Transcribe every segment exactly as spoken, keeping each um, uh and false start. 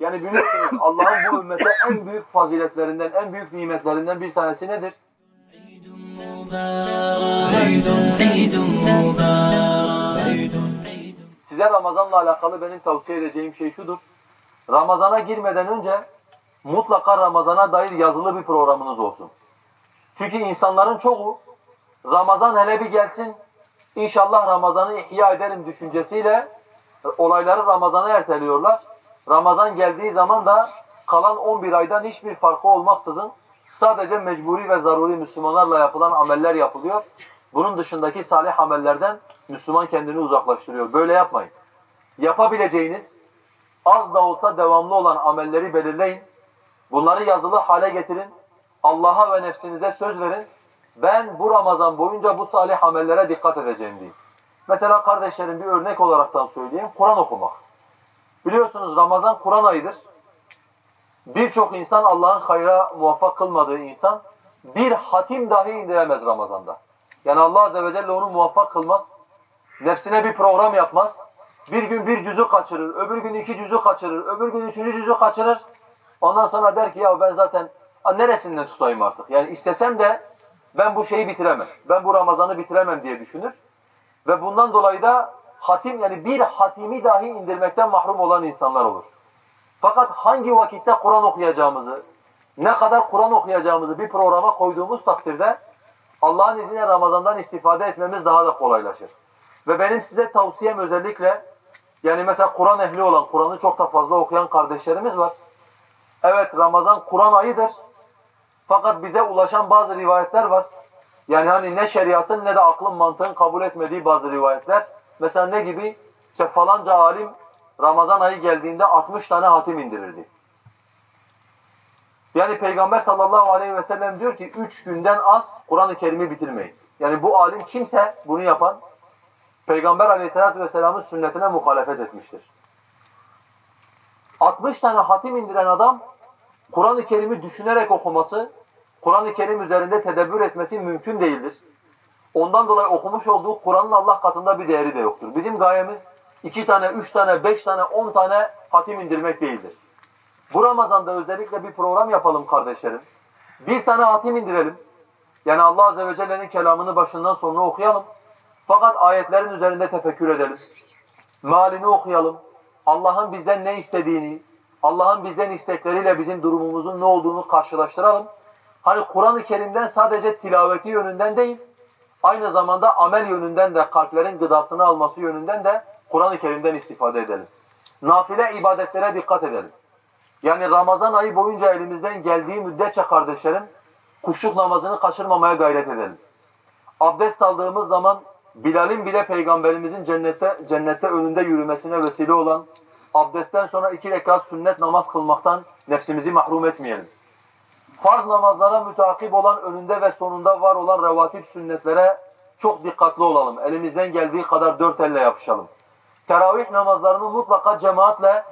Yani bilirsiniz Allah'ın bu ümmete en büyük faziletlerinden, en büyük nimetlerinden bir tanesi nedir? Size Ramazan'la alakalı benim tavsiye edeceğim şey şudur. Ramazan'a girmeden önce mutlaka Ramazan'a dair yazılı bir programınız olsun. Çünkü insanların çoğu Ramazan hele bir gelsin, İnşallah Ramazan'ı ihya ederim düşüncesiyle olayları Ramazan'a erteliyorlar. Ramazan geldiği zaman da kalan on bir aydan hiçbir farkı olmaksızın sadece mecburi ve zaruri Müslümanlarla yapılan ameller yapılıyor. Bunun dışındaki salih amellerden Müslüman kendini uzaklaştırıyor. Böyle yapmayın. Yapabileceğiniz az da olsa devamlı olan amelleri belirleyin. Bunları yazılı hale getirin. Allah'a ve nefsinize söz verin. Ben bu Ramazan boyunca bu salih amellere dikkat edeceğim diyeyim. Mesela kardeşlerim bir örnek olaraktan söyleyeyim. Kur'an okumak. Biliyorsunuz Ramazan Kur'an ayıdır. Birçok insan Allah'ın hayra muvaffak kılmadığı insan bir hatim dahi indiremez Ramazan'da. Yani Allah Azze ve Celle onu muvaffak kılmaz. Nefsine bir program yapmaz. Bir gün bir cüzü kaçırır, öbür gün iki cüzü kaçırır, öbür gün üçüncü cüzü kaçırır. Ondan sonra der ki ya ben zaten neresinden tutayım artık? Yani istesem de ben bu şeyi bitiremem, ben bu Ramazan'ı bitiremem diye düşünür. Ve bundan dolayı da hatim yani bir hatimi dahi indirmekten mahrum olan insanlar olur. Fakat hangi vakitte Kur'an okuyacağımızı, ne kadar Kur'an okuyacağımızı bir programa koyduğumuz takdirde Allah'ın izniyle Ramazan'dan istifade etmemiz daha da kolaylaşır. Ve benim size tavsiyem özellikle yani mesela Kur'an ehli olan, Kur'an'ı çok da fazla okuyan kardeşlerimiz var. Evet Ramazan Kur'an ayıdır. Fakat bize ulaşan bazı rivayetler var. Yani hani ne şeriatın ne de aklın mantığın kabul etmediği bazı rivayetler. Mesela ne gibi? İşte falanca alim Ramazan ayı geldiğinde altmış tane hatim indirirdi. Yani Peygamber sallallahu aleyhi ve sellem diyor ki üç günden az Kur'an-ı Kerim'i bitirmeyin. Yani bu alim kimse bunu yapan Peygamber aleyhissalatü vesselamın sünnetine muhalefet etmiştir. altmış tane hatim indiren adam Kur'an-ı Kerim'i düşünerek okuması, Kur'an-ı Kerim üzerinde tedebbür etmesi mümkün değildir. Ondan dolayı okumuş olduğu Kur'an'ın Allah katında bir değeri de yoktur. Bizim gayemiz iki tane, üç tane, beş tane, on tane hatim indirmek değildir. Bu Ramazan'da özellikle bir program yapalım kardeşlerim. Bir tane hatim indirelim. Yani Allah Azze ve Celle'nin kelamını başından sonuna okuyalım. Fakat ayetlerin üzerinde tefekkür edelim. Mealini okuyalım. Allah'ın bizden ne istediğini, Allah'ın bizden istekleriyle bizim durumumuzun ne olduğunu karşılaştıralım. Hani Kur'an-ı Kerim'den sadece tilaveti yönünden değil, aynı zamanda amel yönünden de, kalplerin gıdasını alması yönünden de Kur'an-ı Kerim'den istifade edelim. Nafile ibadetlere dikkat edelim. Yani Ramazan ayı boyunca elimizden geldiği müddetçe kardeşlerim, kuşluk namazını kaçırmamaya gayret edelim. Abdest aldığımız zaman Bilal'in bile Peygamberimizin cennette, cennette önünde yürümesine vesile olan, abdestten sonra iki rekat sünnet namaz kılmaktan nefsimizi mahrum etmeyelim. Farz namazlara müteakip olan önünde ve sonunda var olan revatip sünnetlere çok dikkatli olalım. Elimizden geldiği kadar dört elle yapışalım. Teravih namazlarını mutlaka cemaatle,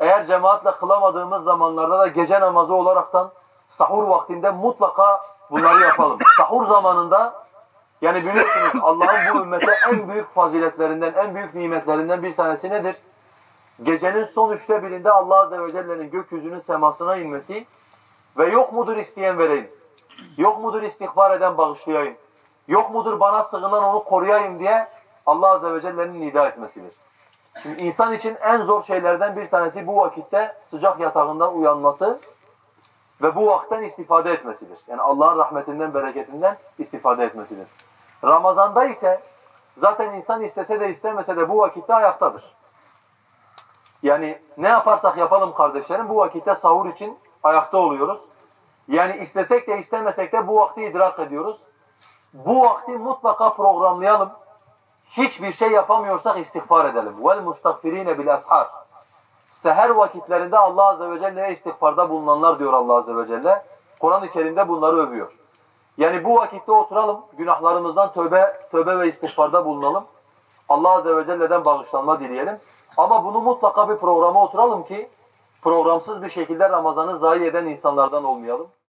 eğer cemaatle kılamadığımız zamanlarda da gece namazı olaraktan sahur vaktinde mutlaka bunları yapalım. Sahur zamanında yani biliyorsunuz Allah'ın bu ümmete en büyük faziletlerinden, en büyük nimetlerinden bir tanesi nedir? Gecenin son üçte birinde Allah Azze ve Celle'nin gökyüzünün semasına inmesi ve yok mudur isteyen vereyim, yok mudur istiğfar eden bağışlayayım, yok mudur bana sığınan onu koruyayım diye Allah Azze ve Celle'nin nida etmesidir. Şimdi insan için en zor şeylerden bir tanesi bu vakitte sıcak yatağından uyanması ve bu vakitten istifade etmesidir. Yani Allah'ın rahmetinden, bereketinden istifade etmesidir. Ramazan'da ise zaten insan istese de istemese de bu vakitte ayaktadır. Yani ne yaparsak yapalım kardeşlerim bu vakitte sahur için ayakta oluyoruz. Yani istesek de istemesek de bu vakti idrak ediyoruz. Bu vakti mutlaka programlayalım. Hiçbir şey yapamıyorsak istiğfar edelim. وَالْمُسْتَغْفِر۪ينَ بِالْاَسْحَارِ Seher vakitlerinde Allah Azze ve Celle'ye istiğfarda bulunanlar diyor Allah Azze ve Celle. Kur'an-ı Kerim'de bunları övüyor. Yani bu vakitte oturalım, günahlarımızdan tövbe, tövbe ve istiğfarda bulunalım. Allah Azze ve Celle'den bağışlanma dileyelim. Ama bunu mutlaka bir programa oturalım ki programsız bir şekilde Ramazan'ı zayi eden insanlardan olmayalım.